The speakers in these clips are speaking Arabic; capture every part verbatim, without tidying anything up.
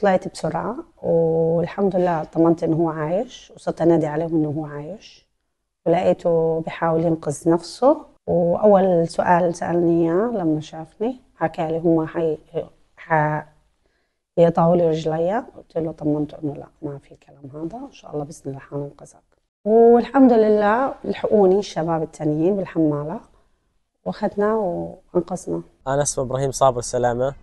طلعت بسرعة والحمد لله طمنت إنه هو عايش، وصرت أنادي عليه إنه هو عايش، ولقيته بيحاول ينقذ نفسه. وأول سؤال سألني إياه لما شافني حكى لي هما حي يقطعوا لي رجليا. قلت له طمنته إنه لا، ما في الكلام هذا، إن شاء الله بإذن الله حننقذك. والحمد لله لحقوني الشباب التانيين بالحمالة واخذنا وانقذنا. أنا اسمي إبراهيم صابر سلامة.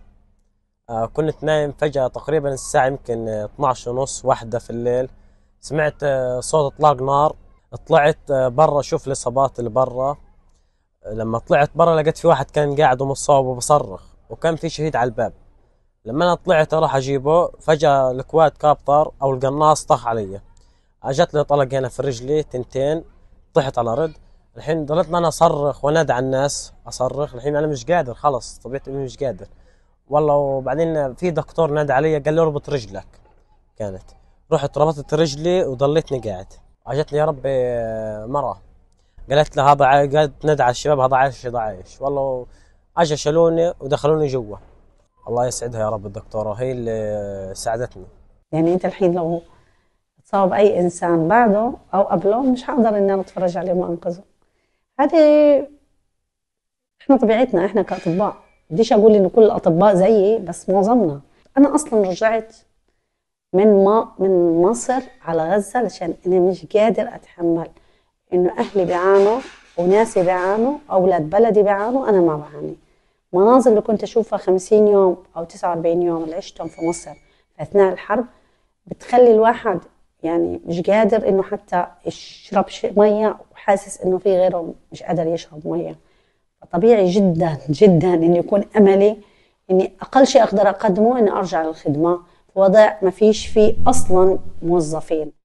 آه كنت نايم فجأة تقريبا الساعة يمكن اثنعش ونص واحدة في الليل، سمعت آه صوت إطلاق نار. طلعت آه برا شوف الإصابات اللي برا. لما طلعت برا لقيت في واحد كان قاعد ومصاب وبصرخ، وكان في شهيد على الباب. لما أنا طلعت أروح أجيبه فجأة الكواد كابتر أو القناص طخ علي، أجت لي طلق هنا في رجلي تنتين، طحت على رد. الحين ضليت أنا أصرخ وأنادى على الناس أصرخ، الحين أنا مش قادر خلص، طبيعتي مش قادر والله. وبعدين في دكتور نادى علي قال لي اربط رجلك، كانت رحت ربطت رجلي وضليتني قاعد. اجتني يا ربي مرة قالت لي هذا قالت نادى على الشباب هذا عايش هذا عايش والله. اجى شالوني ودخلوني جوا. الله يسعدها يا رب الدكتورة، هي اللي ساعدتني. يعني انت الحين لو تصاب اي انسان بعده او قبله مش هقدر ان انا اتفرج عليه وانقذه. هذه احنا طبيعتنا احنا كاطباء، بديش اقول ان كل الاطباء زيي بس معظمنا. انا اصلا رجعت من ما من مصر على غزه لشان انا مش قادر اتحمل انه اهلي بيعانوا وناسي بيعانوا اولاد بلدي بيعانوا، انا ما بعاني. المناظر اللي كنت اشوفها خمسين يوم او تسعة وأربعين يوم اللي عشتهم في مصر اثناء الحرب بتخلي الواحد يعني مش قادر انه حتى يشرب ميه، وحاسس انه في غيره مش قادر يشرب ميه. طبيعي جدا جدا ان يكون املي اني اقل شيء اقدر اقدمه اني ارجع للخدمه في وضع ما فيش فيه اصلا موظفين.